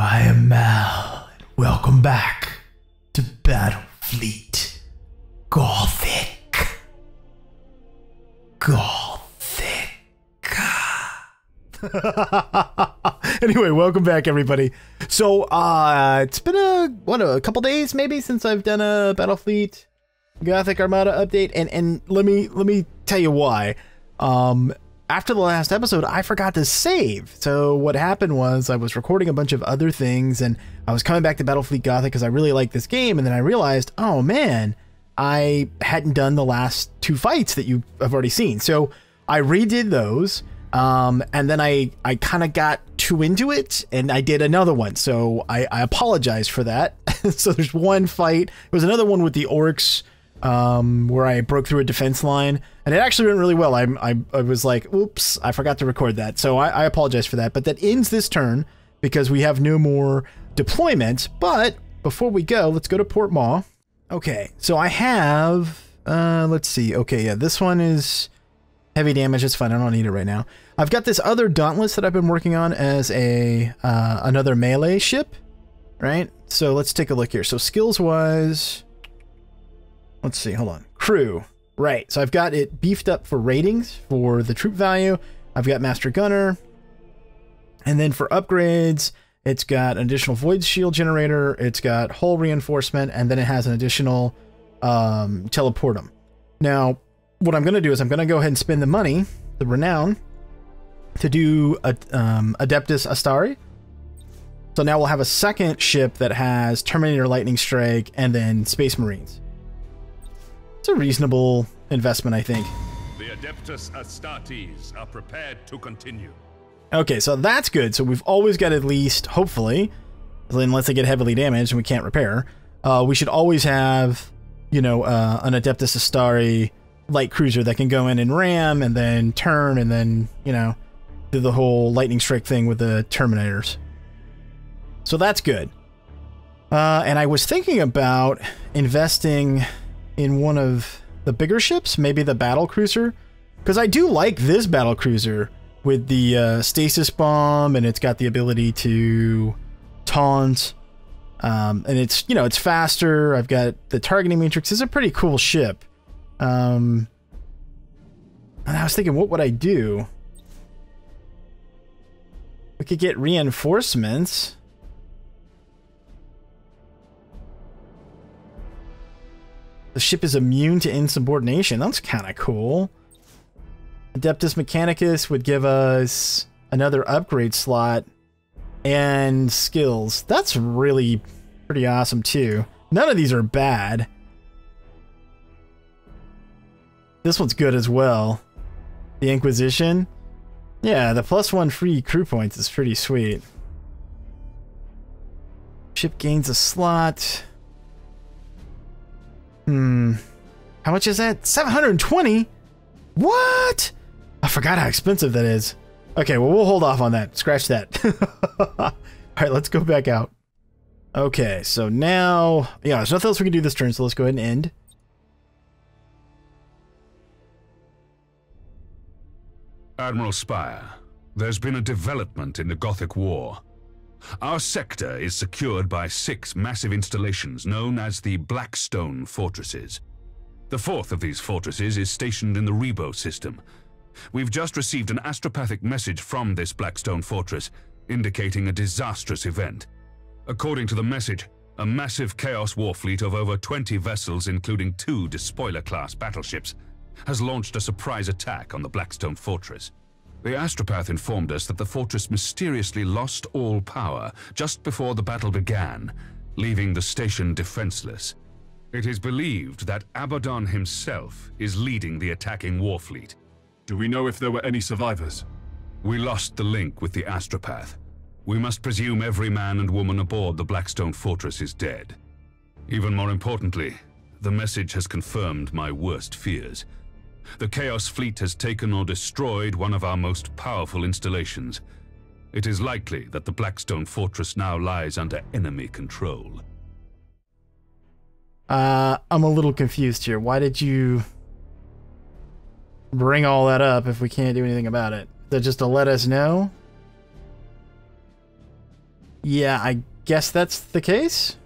I am Mal, and welcome back to Battlefleet Gothic. Anyway, welcome back, everybody. So, it's been a couple days maybe since I've done a Battlefleet Gothic Armada update, and let me tell you why. After the last episode, I forgot to save. So what happened was I was recording a bunch of other things and I was coming back to Battlefleet Gothic because I really like this game. And then I realized, oh man, I hadn't done the last two fights that you have already seen. So I redid those. And then I kind of got too into it and I did another one. So I apologize for that. So there's one fight. It was another one with the orcs. Where I broke through a defense line, and it actually went really well. I was like, oops, I forgot to record that. So I apologize for that, but that ends this turn because we have no more deployments. But before we go, let's go to Port Maw. Okay, so I have, let's see. Okay, yeah, this one is heavy damage. It's fine. I don't need it right now. I've got this other Dauntless that I've been working on as a, another melee ship, right? So let's take a look here. So skills wise, let's see, hold on. Crew, right. So I've got it beefed up for ratings for the troop value. I've got Master Gunner. And then for upgrades, it's got an additional void shield generator. It's got hull reinforcement, and then it has an additional teleportum. Now, what I'm going to do is I'm going to go ahead and spend the money, the renown, to do Adeptus Astartes. So now we'll have a second ship that has Terminator Lightning Strike and then Space Marines. It's a reasonable investment, I think. The Adeptus Astartes are prepared to continue. Okay, so that's good. So we've always got at least, hopefully, unless they get heavily damaged and we can't repair, we should always have, you know, an Adeptus Astartes light cruiser that can go in and ram and then turn and then, you know, do the whole lightning strike thing with the Terminators. So that's good. And I was thinking about investing in one of the bigger ships, maybe the Battle Cruiser, because I do like this Battle Cruiser with the stasis bomb, and it's got the ability to taunt, and it's, you know, it's faster. I've got the Targeting Matrix. It's a pretty cool ship. And I was thinking, what would I do? We could get reinforcements. The ship is immune to insubordination. That's kind of cool. Adeptus Mechanicus would give us another upgrade slot and skills. That's really pretty awesome too. None of these are bad. This one's good as well. The Inquisition. Yeah, the +1 free crew points is pretty sweet. Ship gains a slot. How much is that? 720? What? I forgot how expensive that is. Okay, well, we'll hold off on that. Scratch that. All right, let's go back out. Okay, so now, yeah, there's nothing else we can do this turn, so let's go ahead and end. Admiral Spire, there's been a development in the Gothic War. Our sector is secured by 6 massive installations known as the Blackstone Fortresses. The 4th of these fortresses is stationed in the Rebo system. We've just received an astropathic message from this Blackstone Fortress, indicating a disastrous event. According to the message, a massive Chaos Warfleet of over 20 vessels, including 2 despoiler-class battleships, has launched a surprise attack on the Blackstone Fortress. The astropath informed us that the fortress mysteriously lost all power just before the battle began, leaving the station defenseless. It is believed that Abaddon himself is leading the attacking warfleet. Do we know if there were any survivors? We lost the link with the astropath. We must presume every man and woman aboard the Blackstone Fortress is dead. Even more importantly, the message has confirmed my worst fears. The Chaos Fleet has taken or destroyed one of our most powerful installations. It is likely that the Blackstone Fortress now lies under enemy control. I'm a little confused here. Why did you bring all that up if we can't do anything about it? Is that just to let us know? Yeah, I guess that's the case.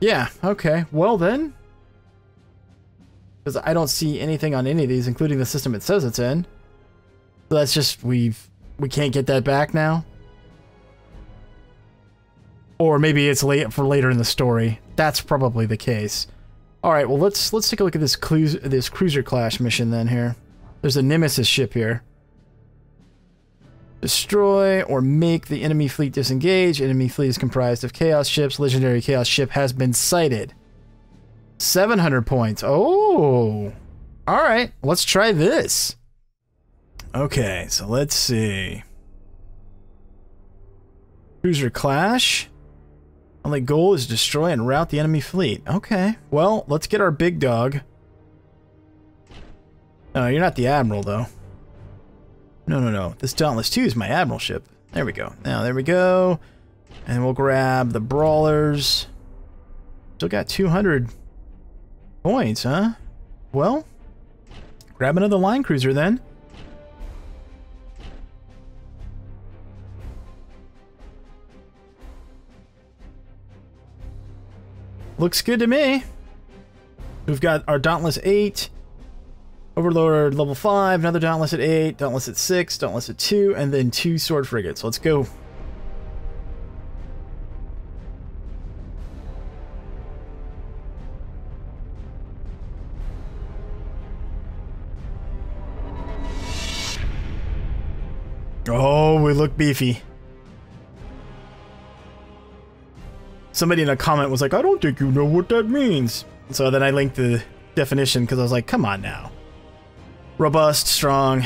Yeah, okay. Well then. Because I don't see anything on any of these, including the system it says it's in. So that's just, we can't get that back now. Or maybe it's late for later in the story. That's probably the case. All right, well let's take a look at this Cruiser Clash mission then here. There's a Nemesis ship here. Destroy or make the enemy fleet disengage. Enemy fleet is comprised of Chaos ships. Legendary Chaos ship has been sighted. 700 points. Oh, all right. Let's try this. Okay, so let's see. Cruiser Clash. Only goal is destroy and rout the enemy fleet. Okay, well, let's get our big dog. No, you're not the Admiral, though. No, no, no. This Dauntless 2 is my Admiral ship. There we go. Now, there we go. And we'll grab the Brawlers. Still got 200 points, huh? Well, grab another line cruiser, then. Looks good to me. We've got our Dauntless 8. Overlord level 5, another Dauntless at 8, Dauntless at 6, Dauntless at 2, and then 2 Sword Frigates. Let's go. Oh, we look beefy. Somebody in a comment was like, I don't think you know what that means. So then I linked the definition because I was like, come on now. Robust, strong,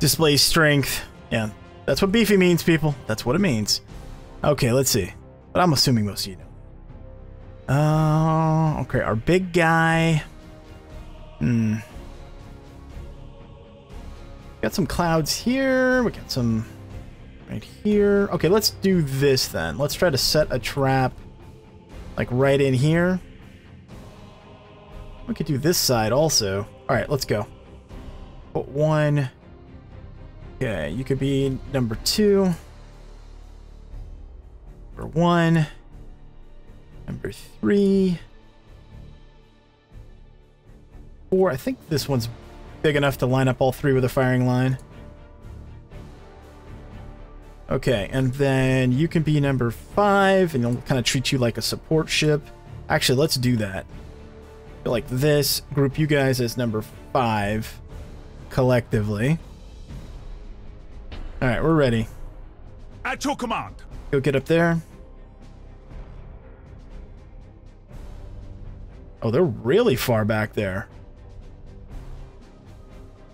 displays strength. Yeah, that's what beefy means, people. That's what it means. Okay, let's see. But I'm assuming most of you know. Okay, our big guy. Got some clouds here. We got some right here. Okay, let's do this then. Let's try to set a trap like right in here. We could do this side also. All right, let's go. Put one. Okay, you could be number 2. Number 1. Number 3. 4. I think this one's big enough to line up all 3 with a firing line. Okay, and then you can be number 5, and they'll kind of treat you like a support ship. Actually, let's do that. Like this, group you guys as number 5 collectively. All right, we're ready. At your command. Go get up there. Oh, they're really far back there.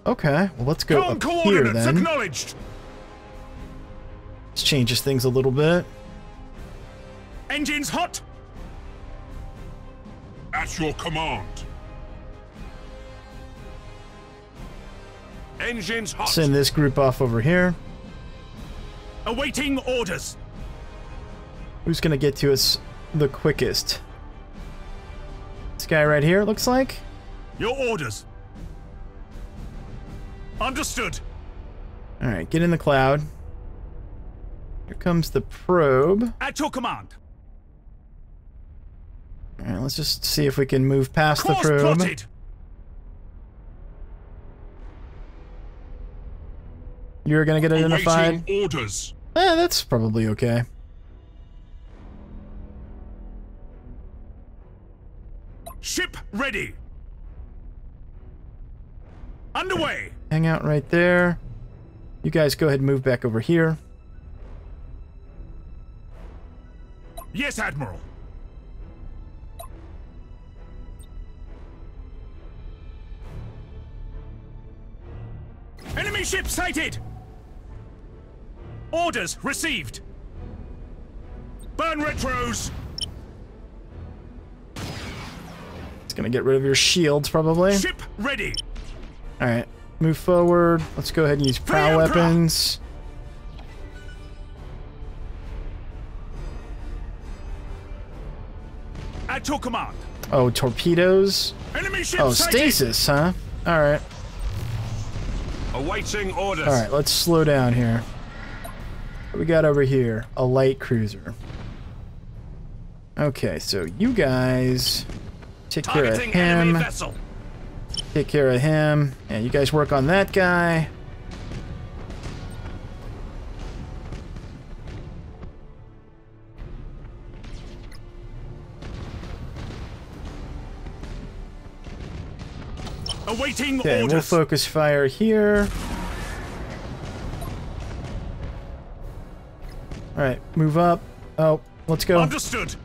Okay, well, let's go up here then. Acknowledged. This changes things a little bit. Engines hot. At your command. Engines hot. Send this group off over here. Awaiting orders. Who's gonna get to us the quickest? This guy right here, looks like. Your orders. Understood. All right, get in the cloud. Here comes the probe. At your command. All right, let's just see if we can move past the probe. Plotted. You're gonna get identified. Orders. Eh, that's probably okay. Ship ready. Underway. Hang out right there. You guys go ahead and move back over here. Yes, Admiral. Enemy ship sighted! Orders received! Burn retros! It's gonna get rid of your shields, probably. Ship ready! Alright, move forward. Let's go ahead and use prow weapons. At your command. Oh, torpedoes. Enemy ship sighted. Stasis, huh? Alright. Awaiting orders. All right, let's slow down here. What do we got over here? A light cruiser. Okay, so you guys take Targeting care of him. Vessel. Take care of him. And you guys work on that guy. Awaiting orders. Okay, we'll focus fire here. All right, move up. Oh, let's go. Understood.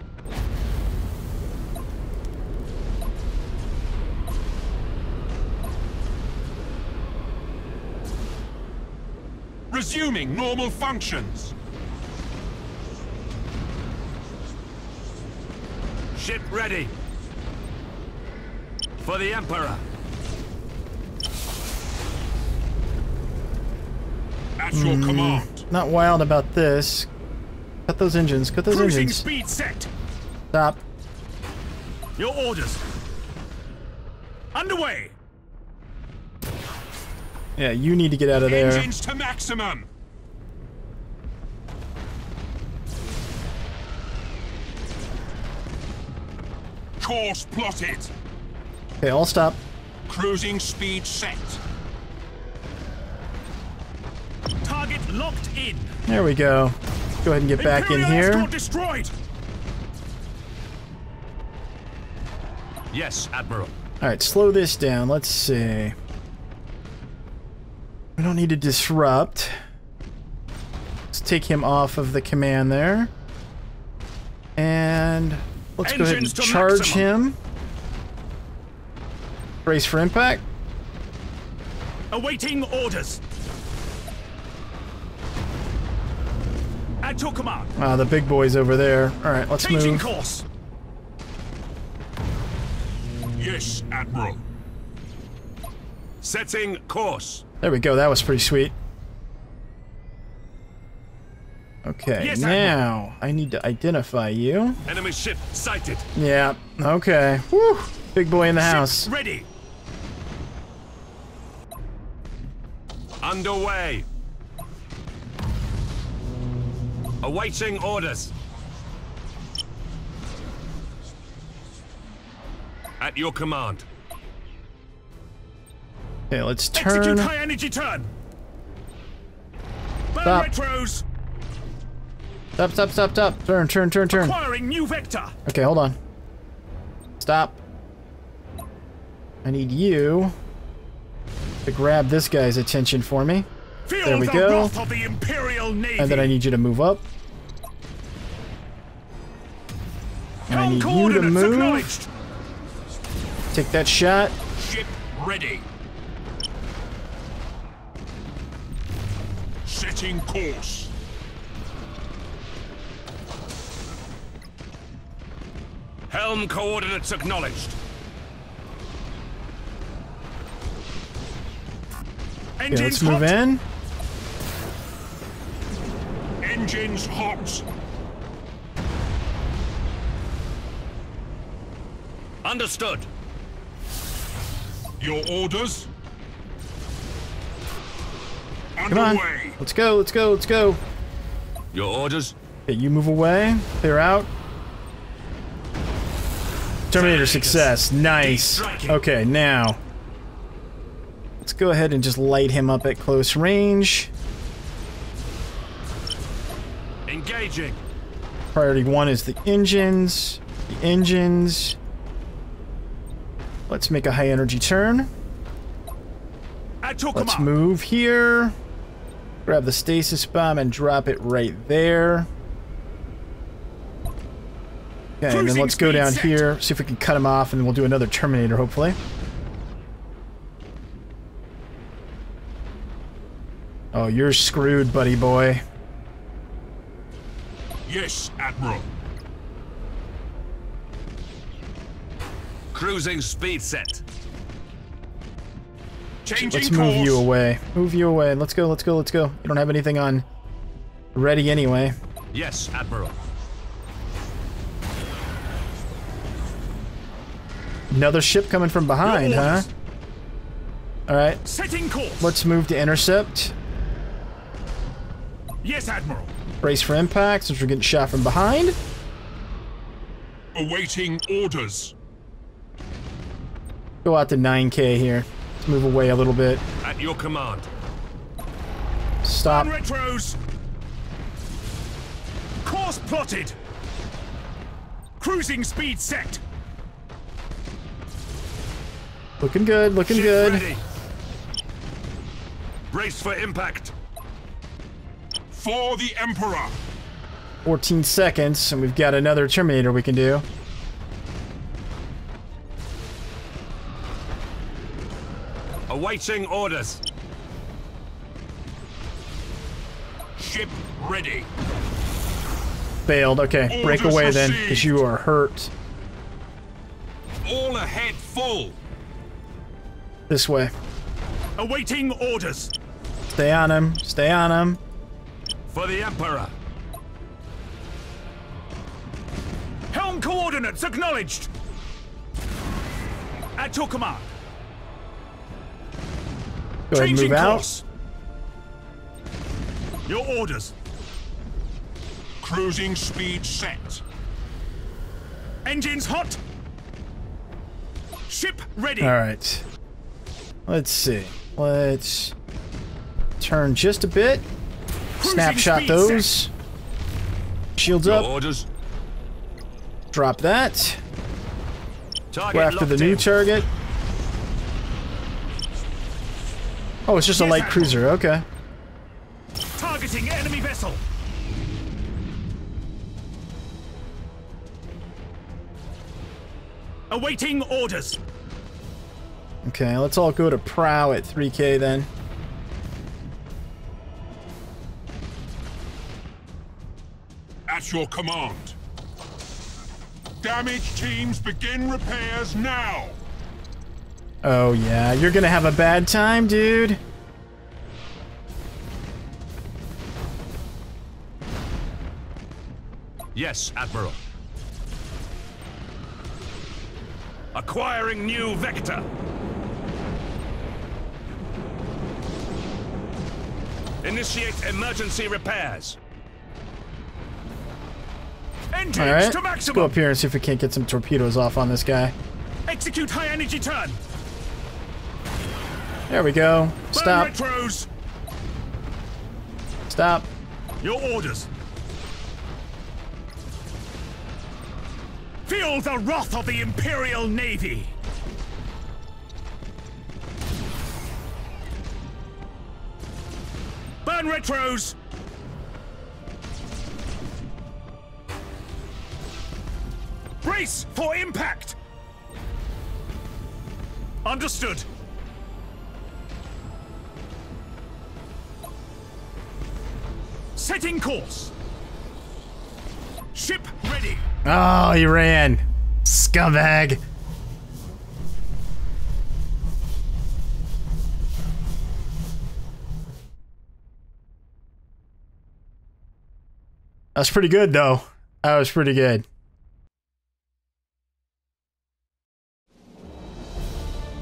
Resuming normal functions. Ship ready. For the Emperor. At your command. Not wild about this. Cut those engines. Cut those engines. Speed set. Stop. Your orders. Underway. Yeah, you need to get out of there. Engines to maximum. Course plotted. Okay, all stop. Cruising speed set. Target locked in. There we go. Go ahead and get Imperial back in here. Destroyed. Yes, Admiral. All right, slow this down. Let's see. We don't need to disrupt. Let's take him off of the command there. And let's go ahead and charge him. Brace for impact. Awaiting orders. At your command. Ah, the big boy's over there. All right, let's move. Changing course. Yes, Admiral. Setting course. There we go. That was pretty sweet. Okay, yes, now I need to identify you. Enemy ship sighted. Yeah. Okay. Woo! Big boy in the house. Ready. Underway. Awaiting orders. At your command. Okay, let's turn. Execute high energy turn. Burn retros. Stop, stop, stop, stop. Turn, turn, turn, turn. Acquiring new vector. Okay, hold on. Stop. I need you to grab this guy's attention for me. Feel there we the go. Wrath of the Imperial Navy. And then I need you to move up. And I need you to move. Take that shot. Ship ready. Setting course. Helm coordinates acknowledged. Okay, let's move in. Engines hot. Understood. Your orders. Come on. Let's go, let's go, let's go. Your orders. Okay, you move away. Clear out. Terminator success. Nice. Okay, now. Let's go ahead and just light him up at close range. Engaging. Priority one is the engines. The engines. Let's make a high energy turn. Let's move here. Grab the stasis bomb and drop it right there. Okay, and then let's go down here, see if we can cut him off, and then we'll do another Terminator, hopefully. Oh, you're screwed, buddy boy. Yes, Admiral. Cruising speed set. Let's move you away. Move you away. Let's go, let's go, let's go. You don't have anything on ready anyway. Yes, Admiral. Another ship coming from behind, huh? Alright. Let's move to intercept. Yes, Admiral. Brace for impact since we're getting shot from behind. Awaiting orders. Go out to 9K here. Let's move away a little bit. At your command. Stop. Retros. Course plotted. Cruising speed set. Looking good, looking good. Ready. Brace for impact. For the Emperor. 14 seconds, and we've got another Terminator we can do. Awaiting orders. Ship ready. Failed. Okay, orders break away received. Then, because you are hurt. All ahead full. This way. Awaiting orders. Stay on him. Stay on him. For the Emperor. Helm coordinates acknowledged. At your command. Go ahead and move course. Out. Your orders. Cruising speed set. Engines hot. Ship ready. All right. Let's see. Let's turn just a bit. Cruising snapshot those. Set. Shields your up. Orders. Drop that. Target go after the new target. Oh, it's just a light cruiser, okay. Targeting enemy vessel. Awaiting orders. Okay, let's all go to prow at 3K then. At your command. Damage teams begin repairs now. Oh yeah, you're gonna have a bad time, dude. Yes, Admiral. Acquiring new vector. Initiate emergency repairs. Engines right, to maximum. Let's go up here and see if we can't get some torpedoes off on this guy. Execute high energy turn. There we go. Stop. Stop. Your orders. Feel the wrath of the Imperial Navy. Burn retros. Brace for impact. Understood. Setting course. Ship ready. Oh, he ran. Scumbag. That's pretty good, though. That was pretty good.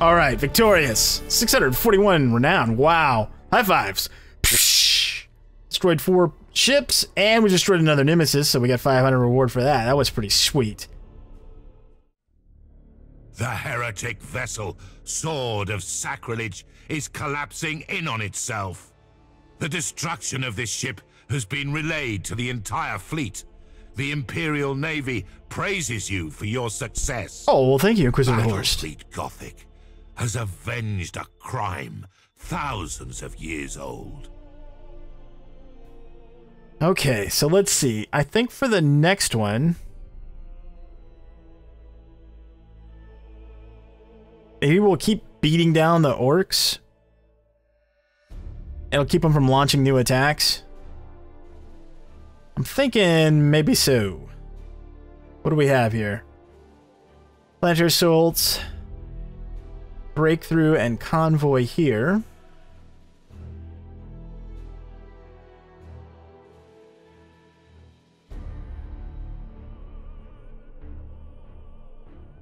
All right, victorious. 641 renown. Wow. High fives. Destroyed 4 ships, and we destroyed another Nemesis, so we got 500 reward for that. That was pretty sweet. The heretic vessel, Sword of Sacrilege, is collapsing in on itself. The destruction of this ship has been relayed to the entire fleet. The Imperial Navy praises you for your success. Oh, well, thank you, Inquisitor Horst. Battlefleet Gothic has avenged a crime thousands of years old. Okay, so let's see. I think for the next one, maybe we'll keep beating down the orcs. It'll keep them from launching new attacks. I'm thinking maybe so. What do we have here? Planter assaults, breakthrough, and convoy here.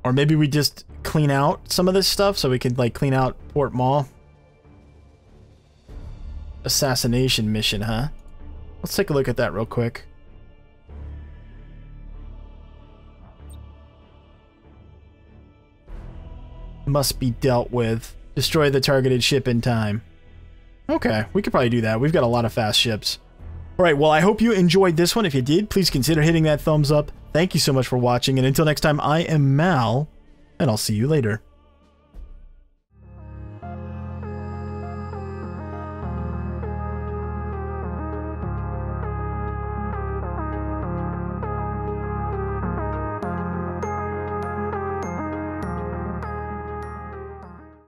Or maybe we just clean out some of this stuff so we could, like, clean out Port Maw. assassination mission, huh? Let's take a look at that real quick. Must be dealt with. Destroy the targeted ship in time. Okay, we could probably do that. We've got a lot of fast ships. Alright, well, I hope you enjoyed this one. If you did, please consider hitting that thumbs up. Thank you so much for watching, and until next time, I am Mal, and I'll see you later.